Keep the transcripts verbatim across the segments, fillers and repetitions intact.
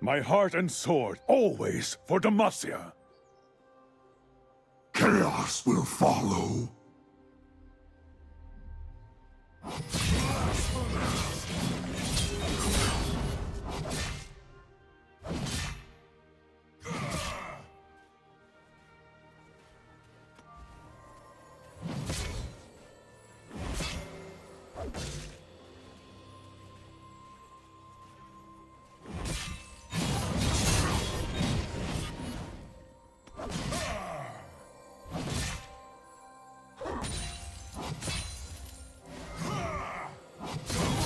My heart and sword, always for Demacia. Chaos will follow. Come on.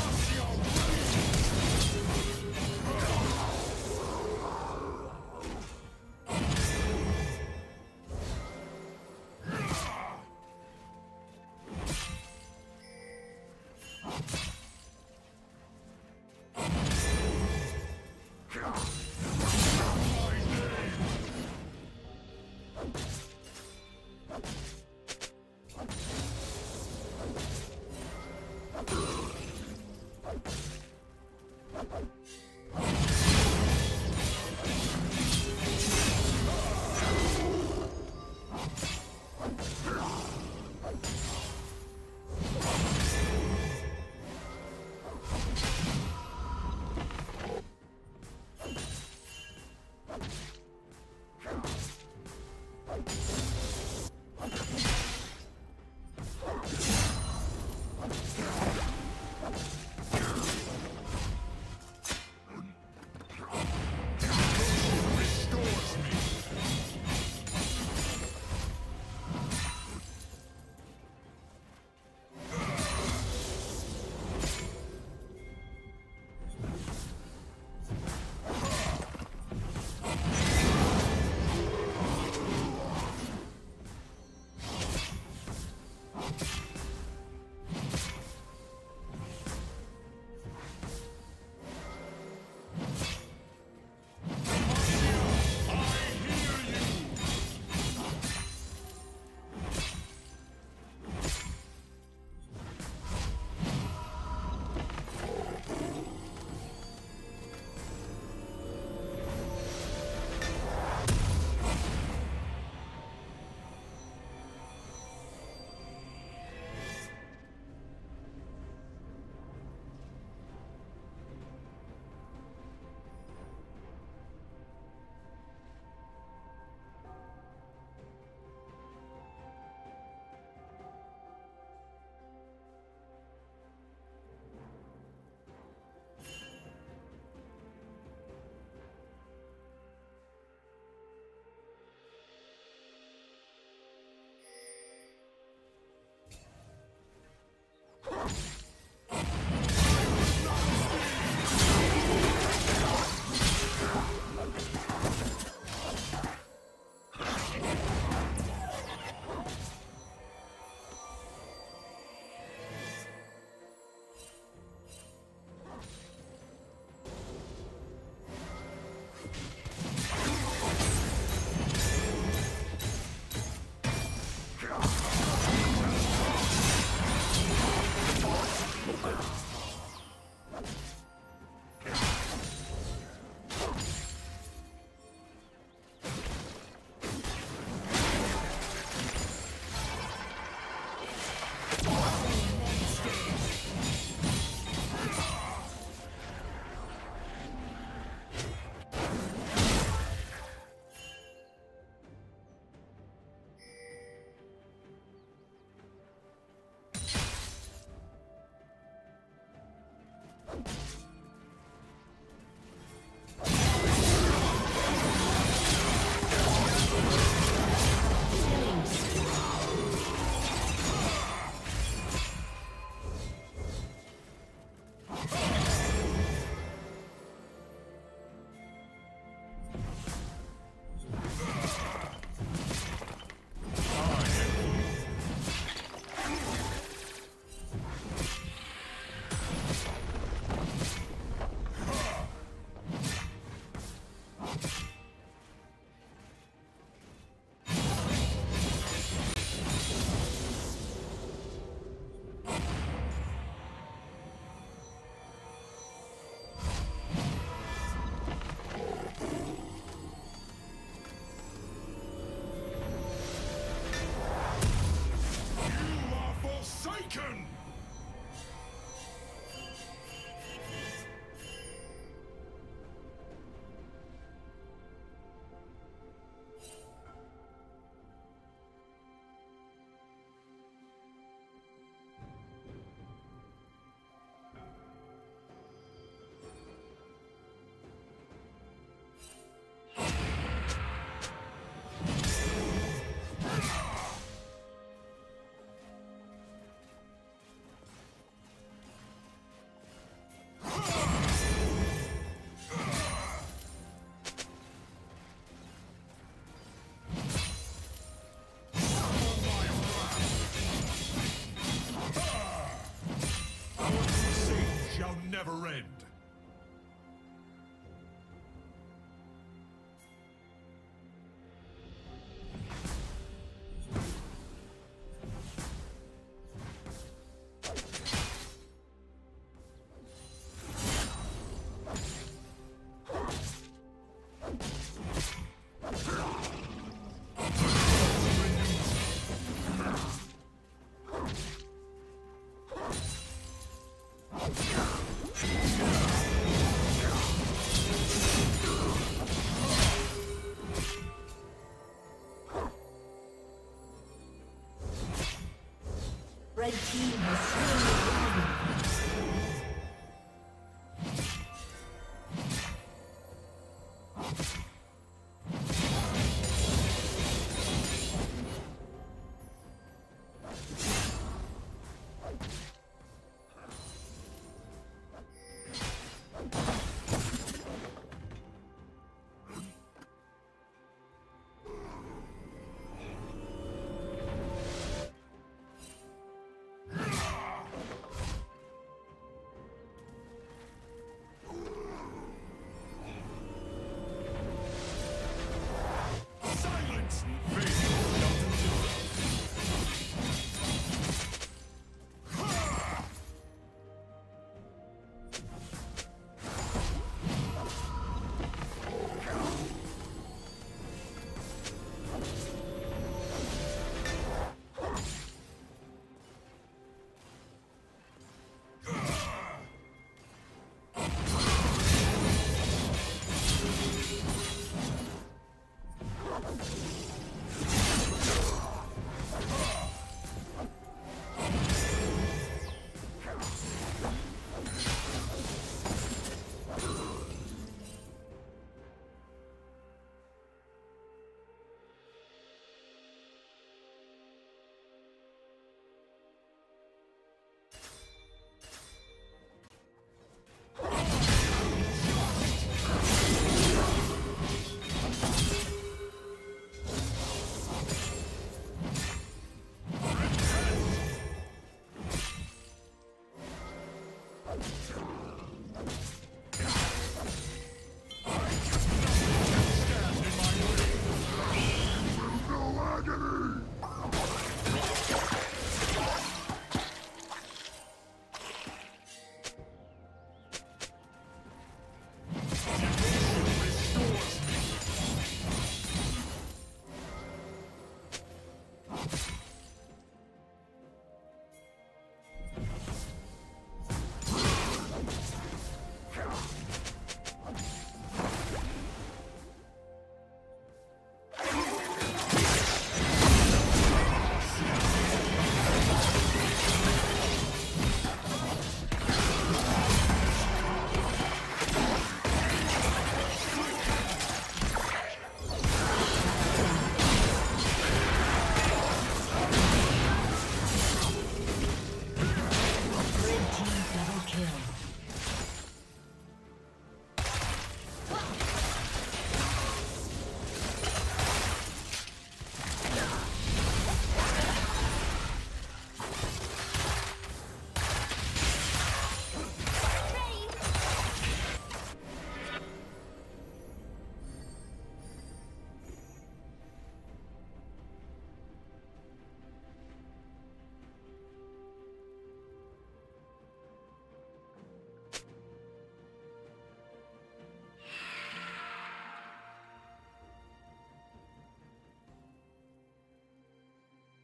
Red team has slain the dragon.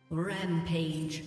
Rampage.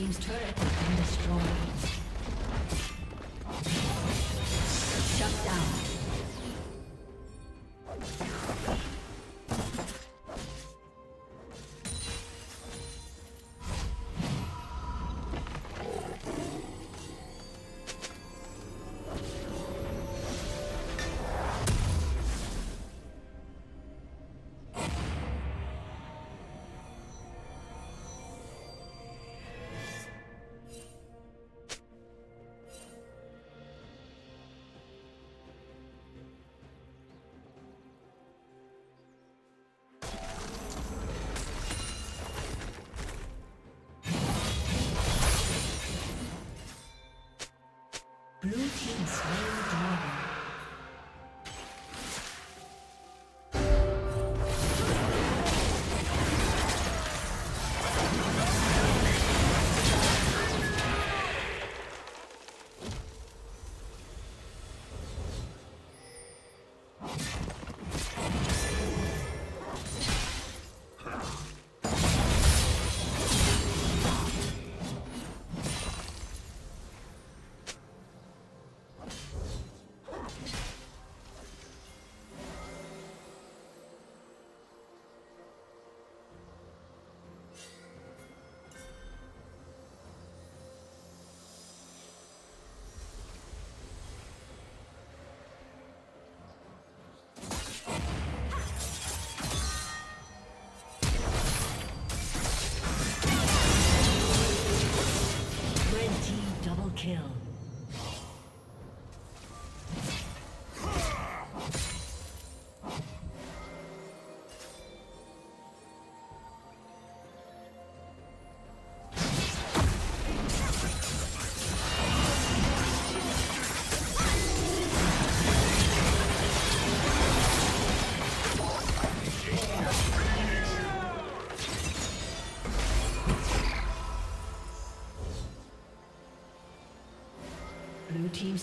team's turret has been destroyed. Shut down. Blue team slain the dragon. Blue team's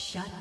Shut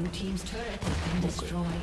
Blue team's turret has been destroyed.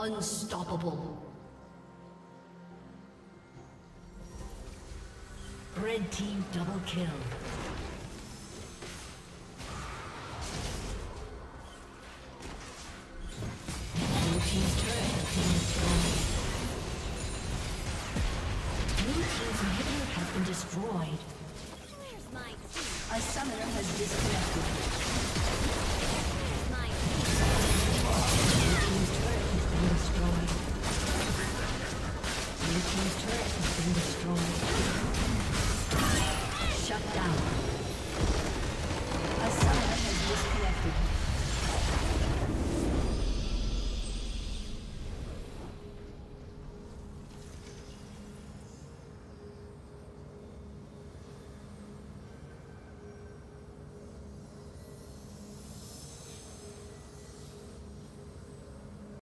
Unstoppable. Red team double kill. Blue team's turret has been destroyed. Blue team's inhibitor has been destroyed. Where's my team? A summoner has disconnected. Shut down. A summoner has disconnected.